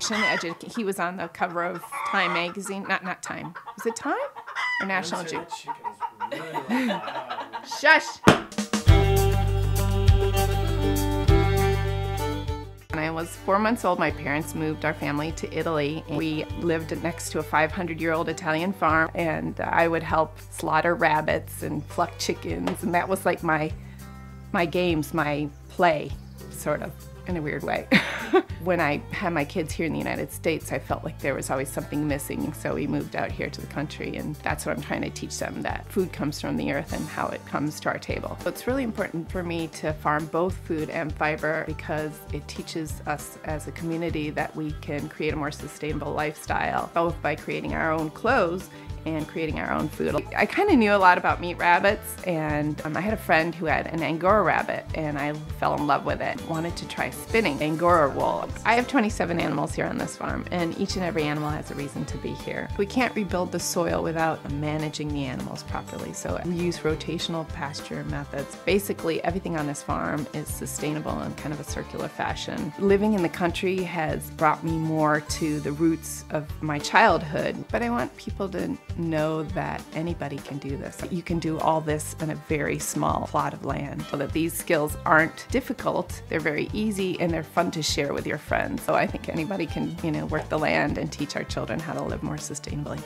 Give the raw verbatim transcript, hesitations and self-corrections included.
nationally educated. He was on the cover of Time magazine. Not not Time. Was it Time or National Jew? Really Shush. When I was four months old, my parents moved our family to Italy. We lived next to a five hundred year old Italian farm, and I would help slaughter rabbits and pluck chickens, and that was like my my games, my play, sort of, in a weird way. When I had my kids here in the United States, I felt like there was always something missing, so we moved out here to the country, and that's what I'm trying to teach them, that food comes from the earth and how it comes to our table. So it's really important for me to farm both food and fiber, because it teaches us as a community that we can create a more sustainable lifestyle, both by creating our own clothes and creating our own food. I kind of knew a lot about meat rabbits, and um, I had a friend who had an Angora rabbit, and I fell in love with it. Wanted to try spinning Angora wool. I have twenty-seven animals here on this farm, and each and every animal has a reason to be here. We can't rebuild the soil without managing the animals properly, so we use rotational pasture methods. Basically, everything on this farm is sustainable in kind of a circular fashion. Living in the country has brought me more to the roots of my childhood, but I want people to know that anybody can do this. You can do all this in a very small plot of land. So that these skills aren't difficult, they're very easy, and they're fun to share with your friends. So I think anybody can, you know, work the land and teach our children how to live more sustainably.